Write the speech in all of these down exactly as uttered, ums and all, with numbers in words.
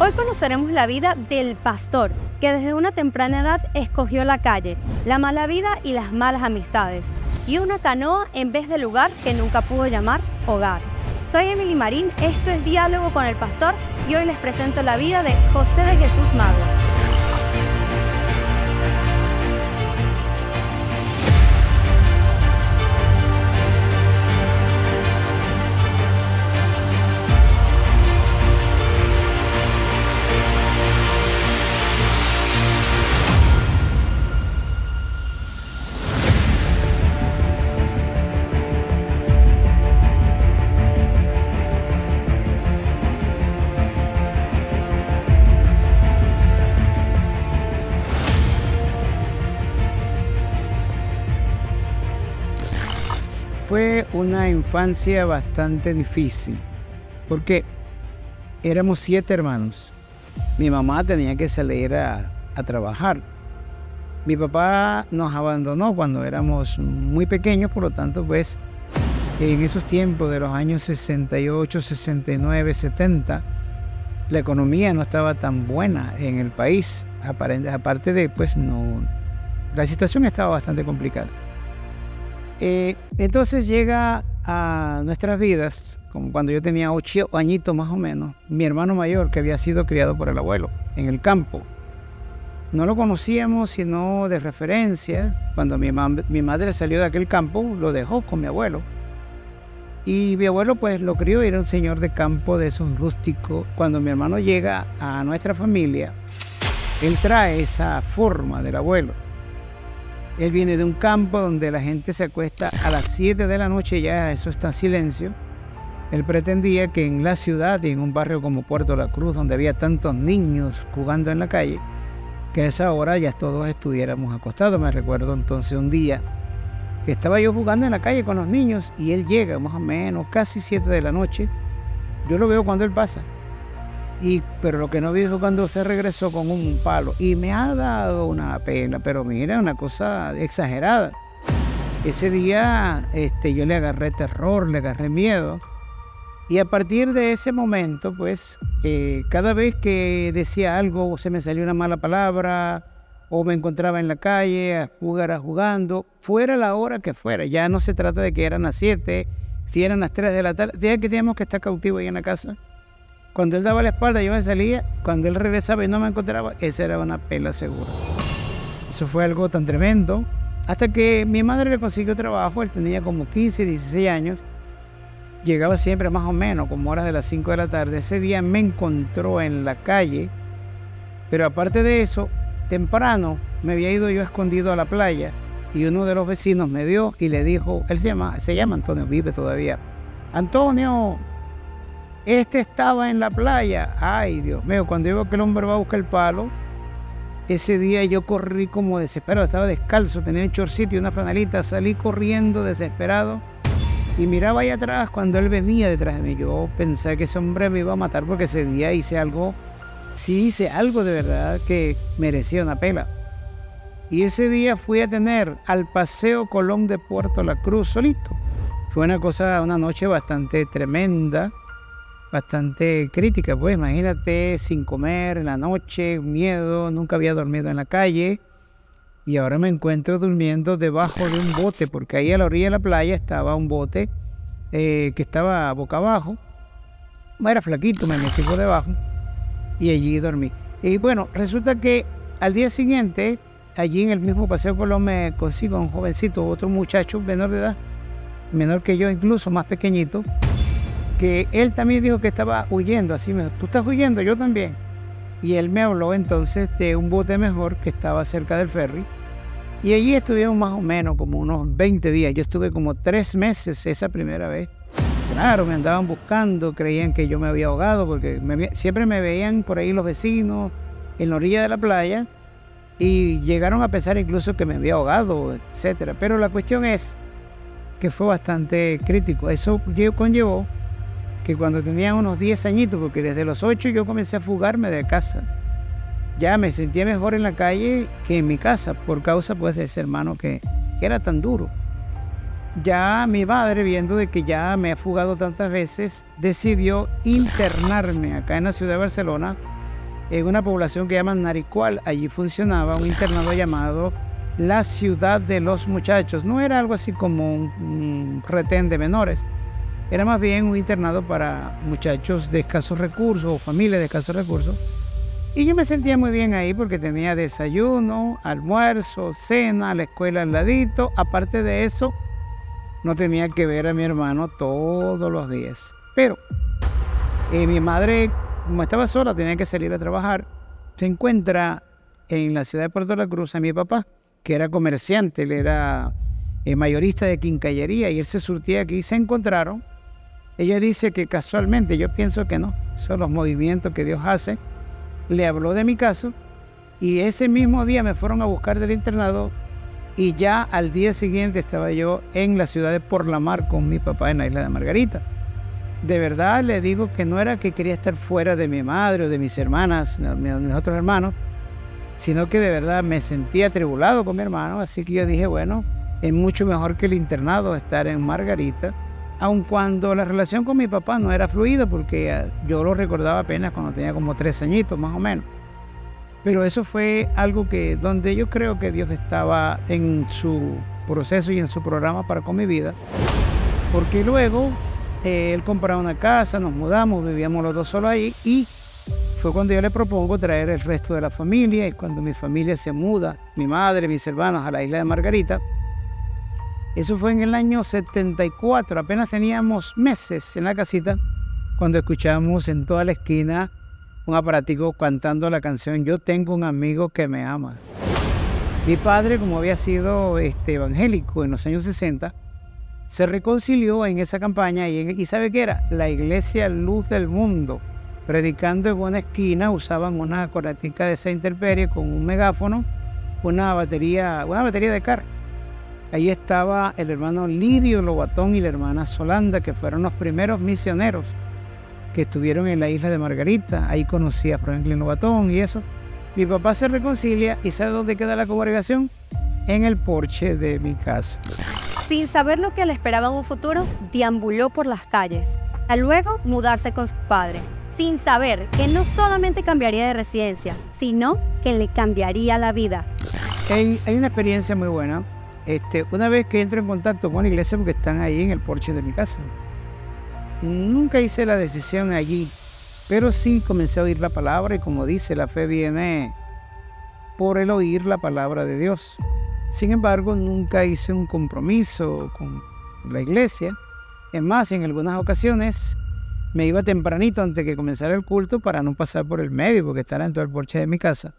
Hoy conoceremos la vida del pastor, que desde una temprana edad escogió la calle, la mala vida y las malas amistades, y una canoa en vez del lugar que nunca pudo llamar hogar. Soy Emily Marín, esto es Diálogo con el Pastor, y hoy les presento la vida de José de Jesús Mago. Fue una infancia bastante difícil, porque éramos siete hermanos. Mi mamá tenía que salir a, a trabajar. Mi papá nos abandonó cuando éramos muy pequeños, por lo tanto, pues, en esos tiempos de los años sesenta y ocho, sesenta y nueve, setenta, la economía no estaba tan buena en el país. Aparte de, pues, no, la situación estaba bastante complicada. Eh, entonces llega a nuestras vidas, como cuando yo tenía ocho añitos más o menos, mi hermano mayor, que había sido criado por el abuelo en el campo. No lo conocíamos sino de referencia. Cuando mi, mam mi madre salió de aquel campo, lo dejó con mi abuelo. Y mi abuelo pues lo crió, era un señor de campo, de esos rústicos. Cuando mi hermano llega a nuestra familia, él trae esa forma del abuelo. Él viene de un campo donde la gente se acuesta a las siete de la noche, ya eso está en silencio. Él pretendía que en la ciudad y en un barrio como Puerto La Cruz, donde había tantos niños jugando en la calle, que a esa hora ya todos estuviéramos acostados. Me recuerdo entonces un día que estaba yo jugando en la calle con los niños y él llega más o menos casi siete de la noche. Yo lo veo cuando él pasa. Y, pero lo que no vi fue cuando se regresó con un palo. Y me ha dado una pena, pero mira, una cosa exagerada. Ese día este, yo le agarré terror, le agarré miedo. Y a partir de ese momento, pues, eh, cada vez que decía algo, se me salía una mala palabra, o me encontraba en la calle, a jugar, a jugando, fuera la hora que fuera. Ya no se trata de que eran las siete, si eran las tres de la tarde, ya que teníamos que estar cautivos ahí en la casa. Cuando él daba la espalda, yo me salía. Cuando él regresaba y no me encontraba, esa era una pela segura. Eso fue algo tan tremendo. Hasta que mi madre le consiguió trabajo, él tenía como quince, dieciséis años. Llegaba siempre más o menos, como horas de las cinco de la tarde. Ese día me encontró en la calle. Pero aparte de eso, temprano me había ido yo escondido a la playa. Y uno de los vecinos me vio y le dijo, él se llama, se llama Antonio, vive todavía. Antonio. Este estaba en la playa. Ay, Dios mío, cuando yo veo que el hombre va a buscar el palo, ese día yo corrí como desesperado, estaba descalzo, tenía un chorcito y una franelita, salí corriendo desesperado y miraba allá atrás cuando él venía detrás de mí. Yo pensé que ese hombre me iba a matar porque ese día hice algo, sí hice algo de verdad que merecía una pela. Y ese día fui a tener al Paseo Colón de Puerto La Cruz solito. Fue una cosa, una noche bastante tremenda. Bastante crítica, pues imagínate, sin comer en la noche, miedo, nunca había dormido en la calle y ahora me encuentro durmiendo debajo de un bote, porque ahí a la orilla de la playa estaba un bote eh, que estaba boca abajo. Era flaquito, me metí por debajo y allí dormí. Y bueno, resulta que al día siguiente, allí en el mismo Paseo Colón me consigo a un jovencito, otro muchacho menor de edad, menor que yo incluso, más pequeñito, que él también dijo que estaba huyendo, así me dijo, tú estás huyendo, yo también. Y él me habló entonces de un bote mejor que estaba cerca del ferry. Y allí estuvimos más o menos como unos veinte días. Yo estuve como tres meses esa primera vez. Claro, me andaban buscando, creían que yo me había ahogado, porque me, siempre me veían por ahí los vecinos, en la orilla de la playa, y llegaron a pensar incluso que me había ahogado, etcétera. Pero la cuestión es que fue bastante crítico. Eso conllevó que cuando tenía unos diez añitos, porque desde los ocho yo comencé a fugarme de casa. Ya me sentía mejor en la calle que en mi casa, por causa pues de ese hermano que, que era tan duro. Ya mi madre, viendo de que ya me ha fugado tantas veces, decidió internarme acá en la ciudad de Barcelona, en una población que llaman Naricual. Allí funcionaba un internado llamado La Ciudad de los Muchachos. No era algo así como un, un retén de menores, era más bien un internado para muchachos de escasos recursos o familias de escasos recursos. Y yo me sentía muy bien ahí porque tenía desayuno, almuerzo, cena, la escuela al ladito. Aparte de eso, no tenía que ver a mi hermano todos los días. Pero eh, mi madre, como estaba sola, tenía que salir a trabajar. Se encuentra en la ciudad de Puerto La Cruz a mi papá, que era comerciante, él era eh, mayorista de quincallería y él se surtía aquí. Se encontraron. Ella dice que casualmente, yo pienso que no, son los movimientos que Dios hace. Le habló de mi caso y ese mismo día me fueron a buscar del internado. Y ya al día siguiente estaba yo en la ciudad de Porlamar con mi papá en la isla de Margarita. De verdad le digo que no era que quería estar fuera de mi madre o de mis hermanas, de mis otros hermanos, sino que de verdad me sentía atribulado con mi hermano. Así que yo dije, bueno, es mucho mejor que el internado estar en Margarita, aun cuando la relación con mi papá no era fluida, porque yo lo recordaba apenas cuando tenía como tres añitos más o menos. Pero eso fue algo que, donde yo creo que Dios estaba en su proceso y en su programa para con mi vida. Porque luego, eh, él compraba una casa, nos mudamos, vivíamos los dos solos ahí. Y fue cuando yo le propongo traer el resto de la familia. Y cuando mi familia se muda, mi madre, mis hermanos, a la isla de Margarita. Eso fue en el año setenta y cuatro, apenas teníamos meses en la casita, cuando escuchamos en toda la esquina un aparatico cantando la canción Yo tengo un amigo que me ama. Mi padre, como había sido este, evangélico en los años sesenta, se reconcilió en esa campaña y, en, y ¿sabe qué era? La iglesia Luz del Mundo. Predicando en una esquina, usaban una coratica de esa intemperie con un megáfono, una batería, una batería de carro. Ahí estaba el hermano Lirio Lobatón y la hermana Solanda, que fueron los primeros misioneros que estuvieron en la isla de Margarita. Ahí conocí a Franklin Lobatón y eso. Mi papá se reconcilia y ¿sabe dónde queda la congregación? En el porche de mi casa. Sin saber lo que le esperaba en un futuro, deambuló por las calles, a luego mudarse con su padre, sin saber que no solamente cambiaría de residencia, sino que le cambiaría la vida. Hay, hay una experiencia muy buena. Este, una vez que entro en contacto con la iglesia, porque están ahí en el porche de mi casa. Nunca hice la decisión allí, pero sí comencé a oír la palabra y como dice, la fe viene por el oír la palabra de Dios. Sin embargo, nunca hice un compromiso con la iglesia. Es más, en algunas ocasiones me iba tempranito antes que comenzara el culto para no pasar por el medio, porque estará en todo el porche de mi casa.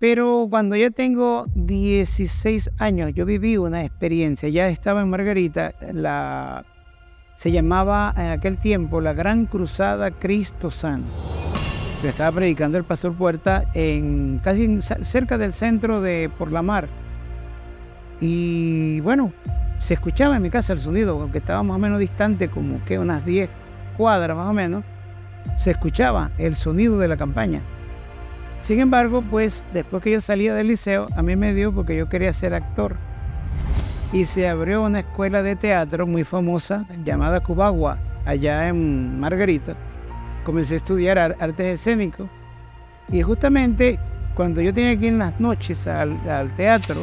Pero cuando ya tengo dieciséis años, yo viví una experiencia. Ya estaba en Margarita, la... se llamaba en aquel tiempo la Gran Cruzada Cristo Santo. Lo estaba predicando el Pastor Puerta en, casi en, cerca del centro de Porlamar. Y bueno, se escuchaba en mi casa el sonido, aunque estaba más o menos distante, como que unas diez cuadras más o menos, se escuchaba el sonido de la campaña. Sin embargo, pues después que yo salía del liceo, a mí me dio porque yo quería ser actor. Y se abrió una escuela de teatro muy famosa llamada Cubagua, allá en Margarita. Comencé a estudiar artes escénicos y justamente cuando yo tenía que ir en las noches al, al teatro,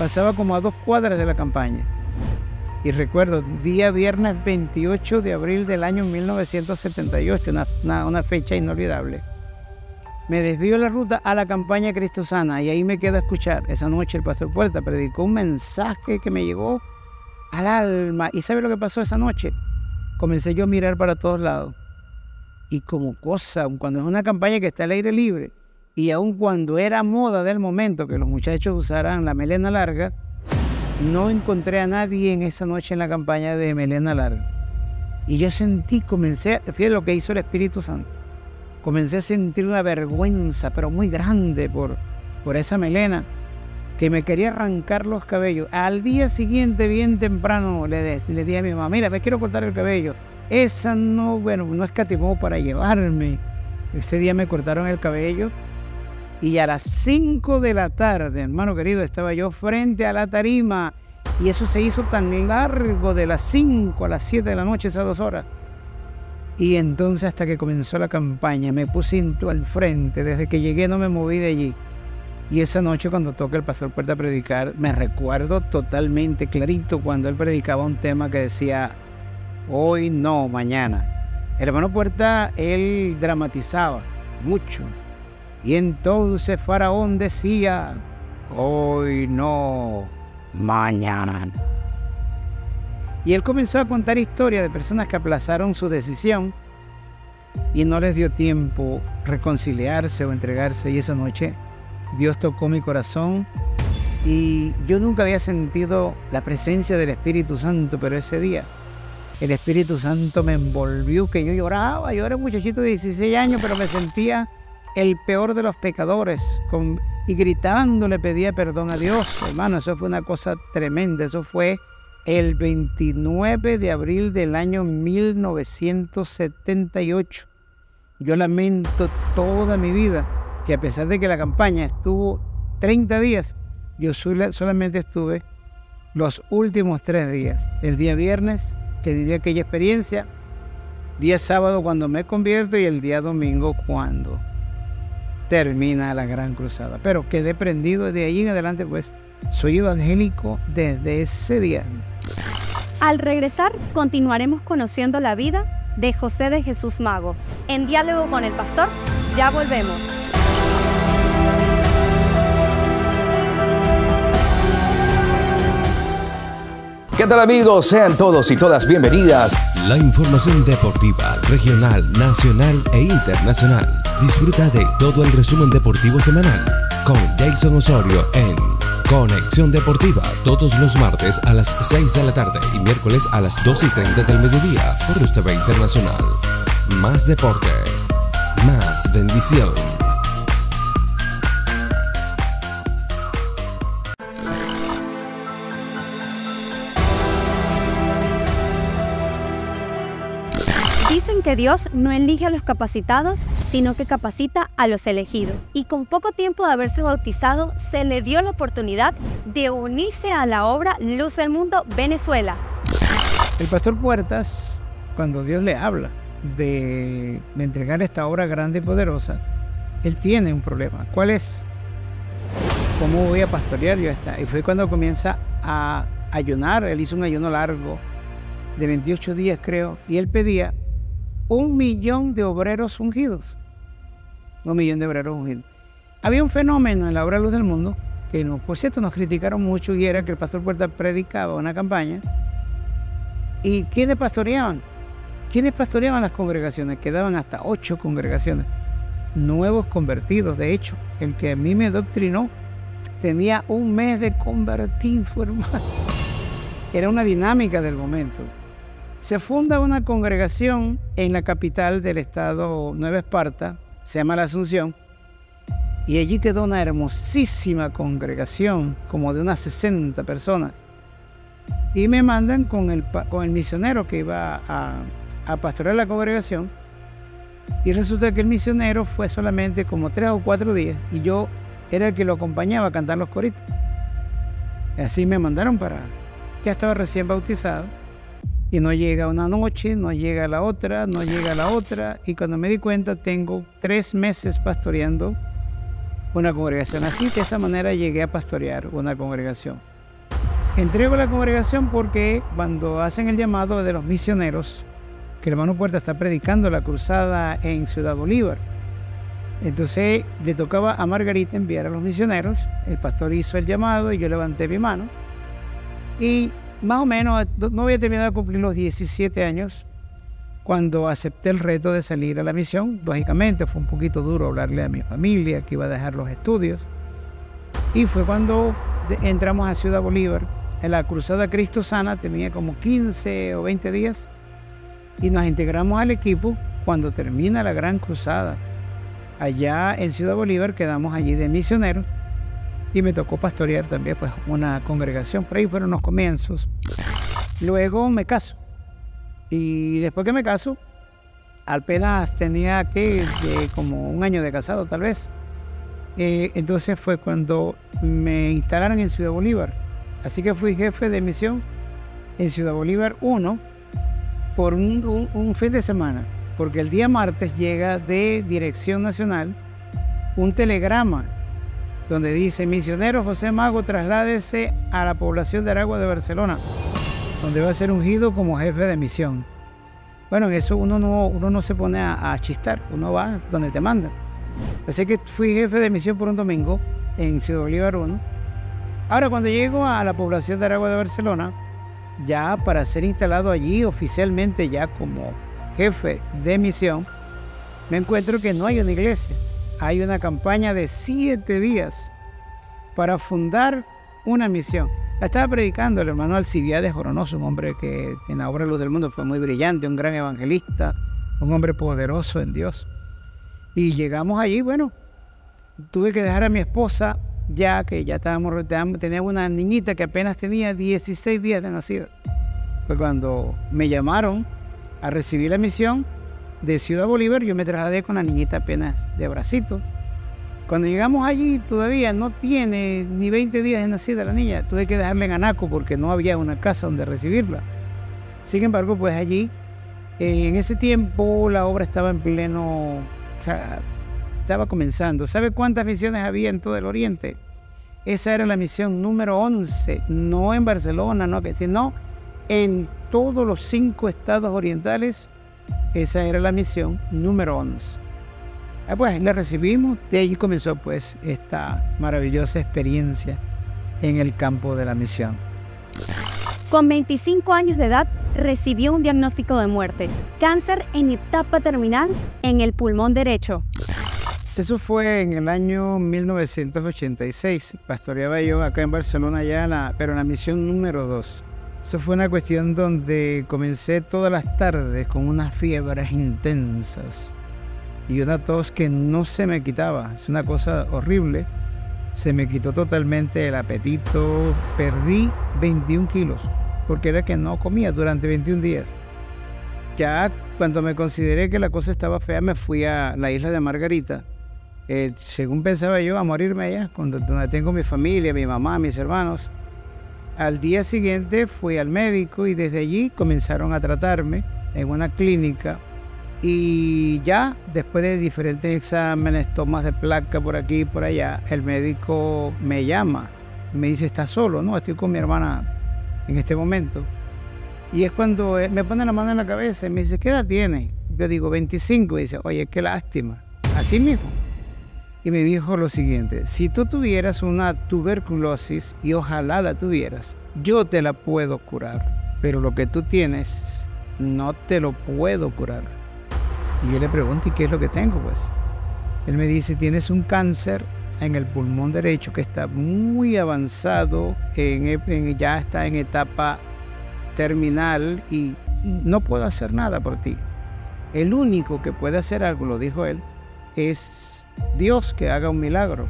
pasaba como a dos cuadras de la campaña. Y recuerdo, día viernes veintiocho de abril del año mil novecientos setenta y ocho, una, una, una fecha inolvidable. Me desvío la ruta a la campaña Cristo Sana y ahí me quedo a escuchar. Esa noche el Pastor Puerta predicó un mensaje que me llegó al alma. ¿Y sabe lo que pasó esa noche? Comencé yo a mirar para todos lados. Y como cosa, cuando es una campaña que está al aire libre y aun cuando era moda del momento que los muchachos usaran la melena larga, no encontré a nadie en esa noche en la campaña de melena larga. Y yo sentí, comencé, fíjate lo que hizo el Espíritu Santo. Comencé a sentir una vergüenza, pero muy grande, por, por esa melena, que me quería arrancar los cabellos. Al día siguiente, bien temprano, le, le dije a mi mamá, mira, me quiero cortar el cabello. Esa no, bueno, no escatimó para llevarme. Ese día me cortaron el cabello y a las cinco de la tarde, hermano querido, estaba yo frente a la tarima y eso se hizo tan largo de las cinco a las siete de la noche, esas dos horas. Y entonces hasta que comenzó la campaña me puse al frente, desde que llegué no me moví de allí. Y esa noche cuando toca el Pastor Puerta a predicar, me recuerdo totalmente clarito cuando él predicaba un tema que decía, hoy no, mañana. El hermano Puerta, él dramatizaba mucho. Y entonces Faraón decía, hoy no, mañana. Y él comenzó a contar historias de personas que aplazaron su decisión y no les dio tiempo reconciliarse o entregarse. Y esa noche Dios tocó mi corazón y yo nunca había sentido la presencia del Espíritu Santo, pero ese día el Espíritu Santo me envolvió, que yo lloraba. Yo era un muchachito de dieciséis años, pero me sentía el peor de los pecadores con, y gritando le pedía perdón a Dios, hermano. Eso fue una cosa tremenda. Eso fue el veintinueve de abril del año mil novecientos setenta y ocho. Yo lamento toda mi vida que a pesar de que la campaña estuvo treinta días, yo solamente estuve los últimos tres días. El día viernes, que viví aquella experiencia, día sábado cuando me convierto y el día domingo cuando termina la Gran Cruzada. Pero quedé prendido de ahí en adelante, pues soy evangélico desde ese día. Al regresar continuaremos conociendo la vida de José de Jesús Mago. En Diálogo con el Pastor, ya volvemos. ¿Qué tal, amigos? Sean todos y todas bienvenidas. La información deportiva, regional, nacional e internacional. Disfruta de todo el resumen deportivo semanal con Jason Osorio en Conexión Deportiva. Todos los martes a las seis de la tarde y miércoles a las dos y treinta del mediodía por Luz T V Internacional. Más deporte, más bendición. Dicen que Dios no elige a los capacitados, sino que capacita a los elegidos. Y con poco tiempo de haberse bautizado, se le dio la oportunidad de unirse a la obra Luz del Mundo, Venezuela. El Pastor Puertas, cuando Dios le habla de, de entregar esta obra grande y poderosa, él tiene un problema. ¿Cuál es? ¿Cómo voy a pastorear yo esta? Y fue cuando comienza a ayunar. Él hizo un ayuno largo, de veintiocho días creo, y él pedía un millón de obreros ungidos. Un millón de obreros ungidos. Había un fenómeno en la obra Luz del Mundo, que nos, por cierto nos criticaron mucho, y era que el Pastor Puerta predicaba una campaña. ¿Y quiénes pastoreaban? ¿Quiénes pastoreaban las congregaciones? Quedaban hasta ocho congregaciones. Nuevos convertidos, de hecho, el que a mí me doctrinó tenía un mes de convertirse, hermano. Era una dinámica del momento. Se funda una congregación en la capital del estado, Nueva Esparta, se llama La Asunción, y allí quedó una hermosísima congregación, como de unas sesenta personas. Y me mandan con el, con el misionero que iba a, a pastorear la congregación, y resulta que el misionero fue solamente como tres o cuatro días, y yo era el que lo acompañaba a cantar los coritos. Así me mandaron para... Ya estaba recién bautizado. Y no llega una noche, no llega la otra, no llega la otra. Y cuando me di cuenta, tengo tres meses pastoreando una congregación. Así, de esa manera, llegué a pastorear una congregación. Entrego la congregación porque cuando hacen el llamado de los misioneros, que el hermano Puerta está predicando la cruzada en Ciudad Bolívar. Entonces, le tocaba a Margarita enviar a los misioneros. El pastor hizo el llamado y yo levanté mi mano. Y más o menos, no había terminado de cumplir los diecisiete años cuando acepté el reto de salir a la misión. Lógicamente fue un poquito duro hablarle a mi familia que iba a dejar los estudios. Y fue cuando entramos a Ciudad Bolívar. En la Cruzada Cristo Sana tenía como quince o veinte días y nos integramos al equipo cuando termina la Gran Cruzada. Allá en Ciudad Bolívar quedamos allí de misioneros. Y me tocó pastorear también pues, una congregación. Por ahí fueron los comienzos. Luego me caso. Y después que me caso, apenas tenía que de, como un año de casado tal vez. Eh, entonces fue cuando me instalaron en Ciudad Bolívar. Así que fui jefe de misión en Ciudad Bolívar uno por un, un, un fin de semana, porque el día martes llega de Dirección Nacional un telegrama donde dice: misionero José Mago, trasládese a la población de Aragua de Barcelona, donde va a ser ungido como jefe de misión. Bueno, en eso uno no, uno no se pone a, a chistar, uno va donde te mandan. Así que fui jefe de misión por un domingo en Ciudad Bolívar uno. Ahora, cuando llego a la población de Aragua de Barcelona, ya para ser instalado allí oficialmente ya como jefe de misión, me encuentro que no hay una iglesia. Hay una campaña de siete días para fundar una misión. La estaba predicando el hermano Alcibiades Coronoso, un hombre que en la obra Luz del Mundo fue muy brillante, un gran evangelista, un hombre poderoso en Dios. Y llegamos allí, bueno, tuve que dejar a mi esposa, ya que ya estábamos, teníamos una niñita que apenas tenía dieciséis días de nacida. Pues cuando me llamaron a recibir la misión de Ciudad Bolívar, yo me trasladé con la niñita apenas de bracito. Cuando llegamos allí, todavía no tiene ni veinte días de nacida la niña. Tuve que dejarla en Anaco porque no había una casa donde recibirla. Sin embargo, pues allí, eh, en ese tiempo, la obra estaba en pleno... O sea, estaba comenzando. ¿Sabe cuántas misiones había en todo el Oriente? Esa era la misión número once, no en Barcelona, no, sino en todos los cinco estados orientales. Esa era la misión número once. Ah, pues la recibimos, de allí comenzó pues esta maravillosa experiencia en el campo de la misión. Con veinticinco años de edad, recibió un diagnóstico de muerte, cáncer en etapa terminal en el pulmón derecho. Eso fue en el año mil novecientos ochenta y seis, pastoreaba yo acá en Barcelona, ya la, pero en la misión número dos. Eso fue una cuestión donde comencé todas las tardes con unas fiebres intensas y una tos que no se me quitaba, es una cosa horrible. Se me quitó totalmente el apetito, perdí veintiún kilos, porque era que no comía durante veintiún días. Ya cuando me consideré que la cosa estaba fea, me fui a la isla de Margarita. Eh, según pensaba yo, a morirme allá, donde tengo mi familia, mi mamá, mis hermanos. Al día siguiente fui al médico y desde allí comenzaron a tratarme en una clínica. Y ya después de diferentes exámenes, tomas de placa por aquí y por allá, el médico me llama, me dice: ¿estás solo? No, estoy con mi hermana en este momento. Y es cuando me pone la mano en la cabeza y me dice: ¿qué edad tienes? Yo digo veinticinco, y dice: oye, qué lástima, así mismo. Y me dijo lo siguiente: si tú tuvieras una tuberculosis, y ojalá la tuvieras, yo te la puedo curar, pero lo que tú tienes no te lo puedo curar. Y yo le pregunto: ¿y qué es lo que tengo, pues? Él me dice: tienes un cáncer en el pulmón derecho que está muy avanzado, en, en, ya está en etapa terminal y no puedo hacer nada por ti. El único que puede hacer algo, lo dijo él, es Dios, que haga un milagro.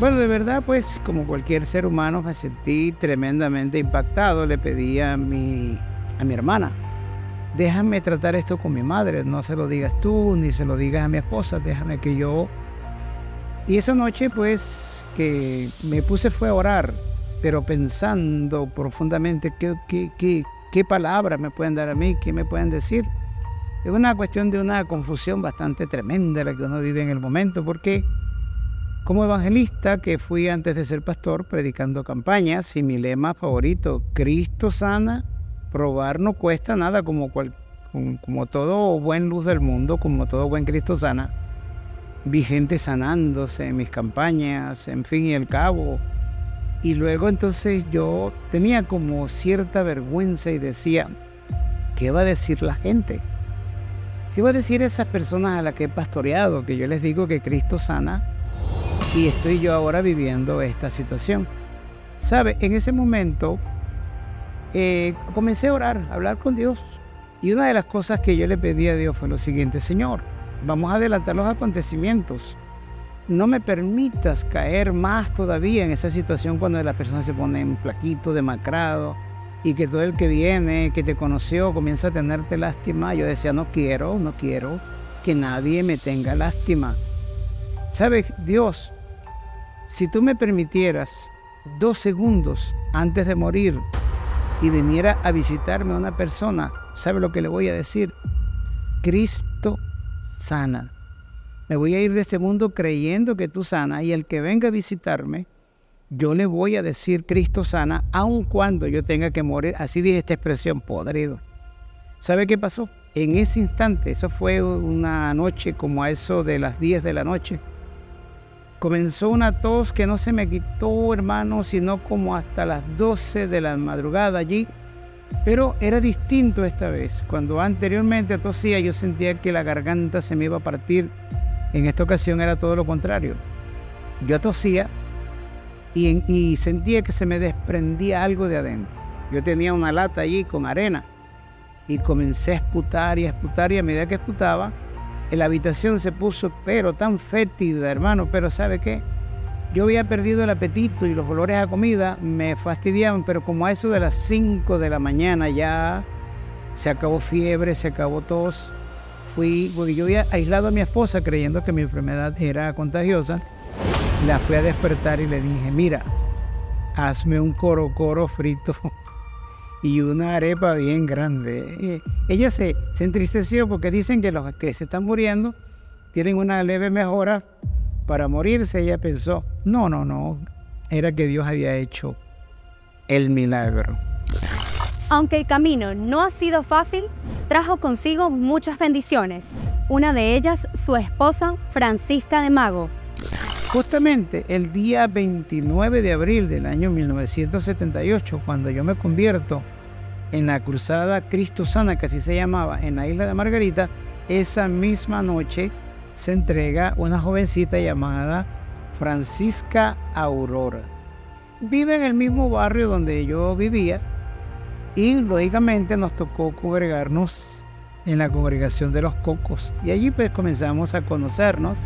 Bueno, de verdad, pues, como cualquier ser humano, me sentí tremendamente impactado. Le pedí a mi, a mi hermana: déjame tratar esto con mi madre, no se lo digas tú, ni se lo digas a mi esposa, déjame que yo... Y esa noche, pues, que me puse fue a orar, pero pensando profundamente qué, qué, qué, qué palabras me pueden dar a mí, qué me pueden decir. Es una cuestión de una confusión bastante tremenda la que uno vive en el momento, porque como evangelista que fui antes de ser pastor, predicando campañas, y mi lema favorito, Cristo Sana, probar no cuesta nada, como, cual, como todo buen Luz del Mundo, como todo buen Cristo Sana. Vi gente sanándose en mis campañas, en fin y al cabo. Y luego entonces yo tenía como cierta vergüenza y decía: ¿qué va a decir la gente? ¿Qué va a decir esas personas a las que he pastoreado, que yo les digo que Cristo sana? Y estoy yo ahora viviendo esta situación. ¿Sabe? En ese momento... Eh, comencé a orar, a hablar con Dios, y una de las cosas que yo le pedí a Dios fue lo siguiente: Señor, vamos a adelantar los acontecimientos, no me permitas caer más todavía en esa situación cuando las personas se ponen plaquito, demacrado, y que todo el que viene, que te conoció, comienza a tenerte lástima. Yo decía, no quiero, no quiero que nadie me tenga lástima. ¿Sabes, Dios? Si tú me permitieras dos segundos antes de morir y viniera a visitarme una persona, ¿sabes lo que le voy a decir? Cristo sana. Me voy a ir de este mundo creyendo que tú sanas, y el que venga a visitarme, yo le voy a decir Cristo sana, aun cuando yo tenga que morir. Así dije esta expresión, podrido. ¿Sabe qué pasó? En ese instante, eso fue una noche como a eso de las diez de la noche, comenzó una tos que no se me quitó, hermano, sino como hasta las doce de la madrugada allí. Pero era distinto esta vez. Cuando anteriormente tosía, yo sentía que la garganta se me iba a partir. En esta ocasión era todo lo contrario. Yo tosía y, y sentía que se me desprendía algo de adentro. Yo tenía una lata allí con arena y comencé a esputar y a esputar, y a medida que esputaba, la habitación se puso pero tan fétida, hermano. Pero ¿sabe qué? Yo había perdido el apetito y los olores a comida me fastidiaban, pero como a eso de las cinco de la mañana ya se acabó fiebre, se acabó tos. Fui, porque yo había aislado a mi esposa creyendo que mi enfermedad era contagiosa. La fui a despertar y le dije, mira, hazme un corocoro frito y una arepa bien grande. Ella se, se entristeció porque dicen que los que se están muriendo tienen una leve mejora para morirse. Ella pensó, no, no, no, era que Dios había hecho el milagro. Aunque el camino no ha sido fácil, trajo consigo muchas bendiciones. Una de ellas, su esposa, Francisca de Mago. Justamente el día veintinueve de abril del año mil novecientos setenta y ocho, cuando yo me convierto en la Cruzada Cristo Sana, que así se llamaba, en la isla de Margarita, esa misma noche se entrega una jovencita llamada Francisca Aurora. Vive en el mismo barrio donde yo vivía y lógicamente nos tocó congregarnos en la congregación de Los Cocos, y allí pues comenzamos a conocernos.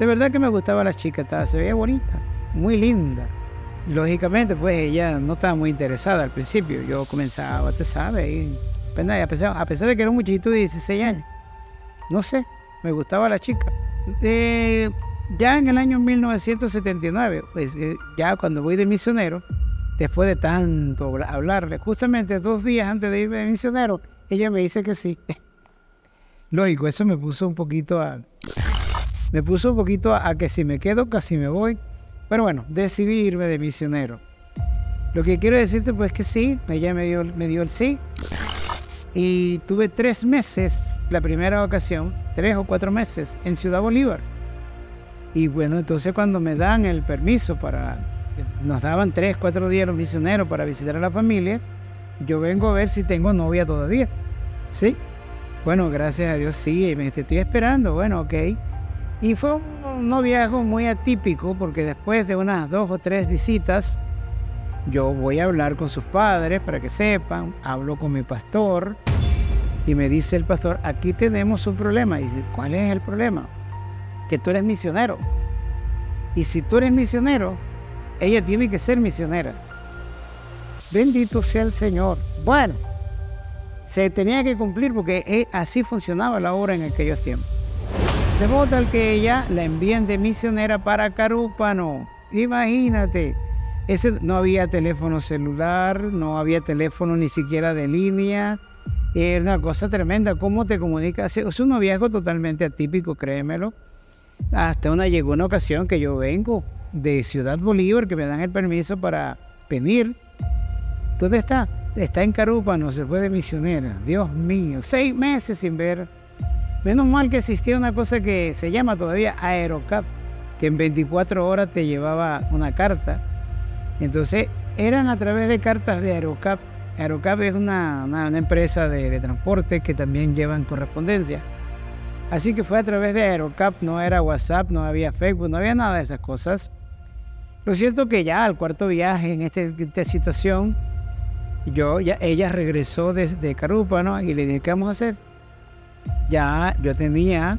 De verdad que me gustaba la chica, estaba, se veía bonita, muy linda. Lógicamente pues ella no estaba muy interesada al principio. Yo comenzaba, te sabes, y, pues, nada, a, pesar, a pesar de que era un muchachito de dieciséis años, no sé, me gustaba la chica. Eh, ya en el año mil novecientos setenta y nueve, pues eh, ya cuando voy de misionero, después de tanto hablarle, justamente dos días antes de irme de misionero, ella me dice que sí. Lógico, eso me puso un poquito a... Me puso un poquito a, a que si me quedo, casi me voy. Pero bueno, decidí irme de misionero. Lo que quiero decirte pues que sí, ella me dio, me dio el sí. Y tuve tres meses, la primera ocasión, tres o cuatro meses en Ciudad Bolívar. Y bueno, entonces cuando me dan el permiso para... Nos daban tres, cuatro días los misioneros para visitar a la familia. Yo vengo a ver si tengo novia todavía. ¿Sí? Bueno, gracias a Dios, sí, me te estoy esperando. Bueno, ok. Y fue un noviazgo muy atípico porque después de unas dos o tres visitas, yo voy a hablar con sus padres para que sepan, hablo con mi pastor y me dice el pastor, aquí tenemos un problema. Y dice, ¿cuál es el problema? Que tú eres misionero. Y si tú eres misionero, ella tiene que ser misionera. Bendito sea el Señor. Bueno, se tenía que cumplir porque así funcionaba la obra en aquellos tiempos. De modo tal que ella la envían de misionera para Carúpano. Imagínate, ese, no había teléfono celular, no había teléfono ni siquiera de línea. Era una cosa tremenda, cómo te comunicas. Es un noviazgo totalmente atípico, créemelo. Hasta una, llegó una ocasión que yo vengo de Ciudad Bolívar, que me dan el permiso para venir. ¿Dónde está? Está en Carúpano, se fue de misionera. Dios mío, seis meses sin ver. Menos mal que existía una cosa que se llama todavía Aerocap, que en veinticuatro horas te llevaba una carta. Entonces, eran a través de cartas de Aerocap. Aerocap es una, una, una empresa de, de transporte que también llevan correspondencia. Así que fue a través de Aerocap, no era WhatsApp, no había Facebook, no había nada de esas cosas. Lo cierto que ya al cuarto viaje, en esta, esta situación, yo, ya, ella regresó desde Carúpano y le dije, ¿qué vamos a hacer? Ya yo tenía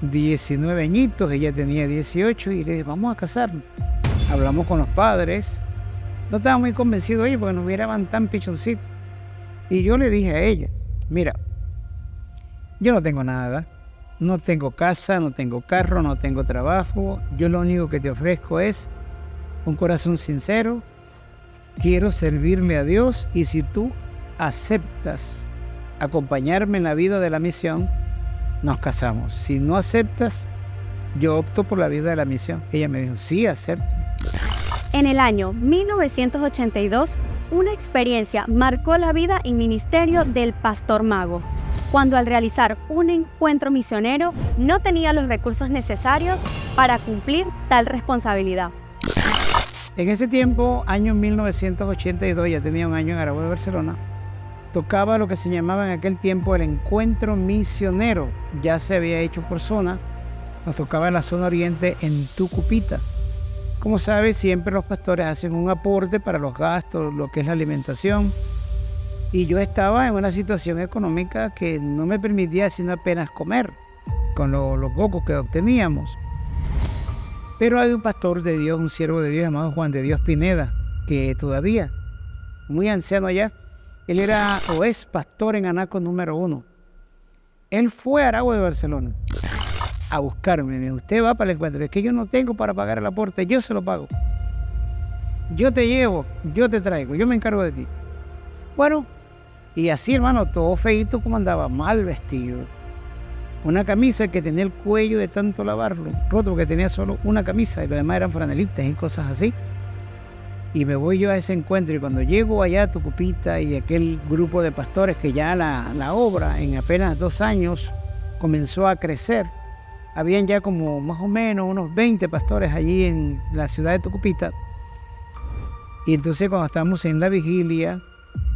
diecinueve añitos, ella tenía dieciocho, y le dije, vamos a casarnos. Hablamos con los padres, No estaba muy convencido ella porque nos miraban tan pichoncitos. Y yo le dije a ella, mira, yo no tengo nada, no tengo casa, no tengo carro, no tengo trabajo, yo lo único que te ofrezco es un corazón sincero, quiero servirle a Dios y si tú aceptas acompañarme en la vida de la misión, nos casamos. Si no aceptas, yo opto por la vida de la misión. Ella me dijo, sí, acepto. En el año mil novecientos ochenta y dos, una experiencia marcó la vida y ministerio del Pastor Mago, cuando al realizar un encuentro misionero no tenía los recursos necesarios para cumplir tal responsabilidad. En ese tiempo, año mil novecientos ochenta y dos, ya tenía un año en Aragua de Barcelona, tocaba lo que se llamaba en aquel tiempo el encuentro misionero. Ya se había hecho por zona, nos tocaba en la zona oriente en Tucupita. Como sabes, siempre los pastores hacen un aporte para los gastos, lo que es la alimentación. Y yo estaba en una situación económica que no me permitía sino apenas comer con lo, los pocos que obteníamos. Pero hay un pastor de Dios, un siervo de Dios llamado Juan de Dios Pineda, que todavía, muy anciano ya, él era o es pastor en Anaco número uno. Él fue a Aragua de Barcelona a buscarme. Me dijo, usted va para el encuentro, es que yo no tengo para pagar el aporte, yo se lo pago. Yo te llevo, yo te traigo, yo me encargo de ti. Bueno, y así, hermano, todo feíto como andaba, mal vestido. Una camisa que tenía el cuello de tanto lavarlo, roto, porque tenía solo una camisa y los demás eran franelitas y cosas así. Y me voy yo a ese encuentro y cuando llego allá a Tucupita y aquel grupo de pastores que ya la, la obra en apenas dos años comenzó a crecer, habían ya como más o menos unos veinte pastores allí en la ciudad de Tucupita. Y entonces cuando estábamos en la vigilia,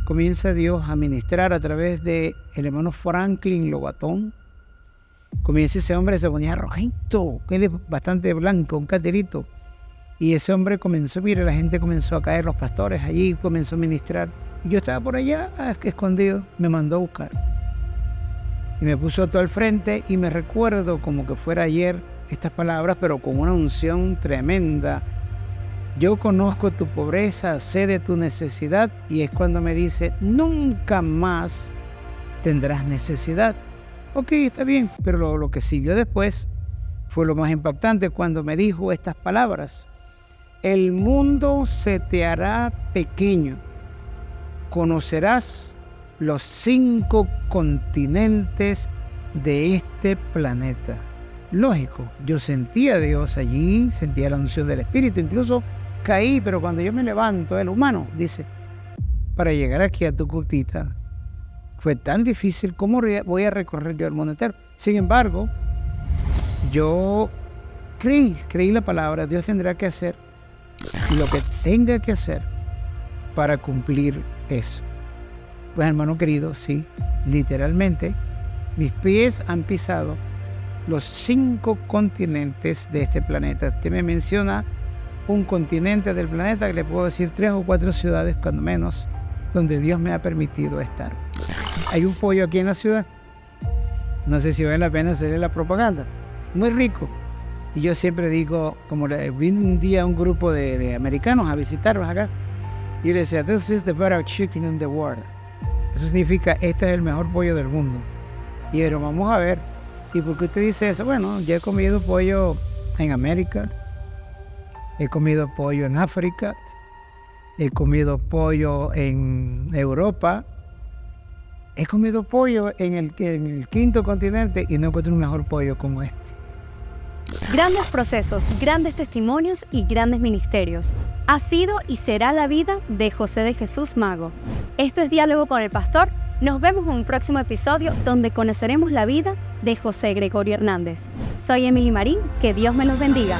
comienza Dios a ministrar a través del hermano Franklin Lobatón. Comienza ese hombre, se ponía rojito, él es bastante blanco, un caterito. Y ese hombre comenzó, mire, la gente comenzó a caer, los pastores allí, comenzó a ministrar. Y yo estaba por allá, escondido, me mandó a buscar. Y me puso todo al frente y me recuerdo como que fuera ayer estas palabras, pero con una unción tremenda. Yo conozco tu pobreza, sé de tu necesidad, y es cuando me dice, nunca más tendrás necesidad. Ok, está bien, pero lo, lo que siguió después fue lo más impactante cuando me dijo estas palabras. El mundo se te hará pequeño, conocerás los cinco continentes de este planeta. Lógico, yo sentía a Dios allí, sentía la unción del Espíritu, incluso caí, pero cuando yo me levanto, el humano dice, para llegar aquí a Tucupita fue tan difícil, ¿cómo voy a recorrer yo el mundo entero? Sin embargo, yo creí, creí la palabra, Dios tendrá que hacer lo que tenga que hacer para cumplir eso. Pues hermano querido, sí, literalmente, mis pies han pisado los cinco continentes de este planeta. Usted me menciona un continente del planeta, que le puedo decir tres o cuatro ciudades, cuando menos, donde Dios me ha permitido estar. Hay un pollo aquí en la ciudad, no sé si vale la pena hacerle la propaganda, muy rico. Y yo siempre digo, como vino un día un grupo de, de americanos a visitarnos acá, y le decía, this is the better chicken in the world. Eso significa, este es el mejor pollo del mundo. Y pero vamos a ver, ¿y por qué usted dice eso? Bueno, yo he comido pollo en América, he comido pollo en África, he comido pollo en Europa, he comido pollo en el, en el quinto continente y no encuentro un mejor pollo como este. Grandes procesos, grandes testimonios y grandes ministerios. Ha sido y será la vida de José de Jesús Mago. Esto es Diálogo con el Pastor. Nos vemos en un próximo episodio donde conoceremos la vida de José Gregorio Hernández. Soy Emily Marín, que Dios me los bendiga.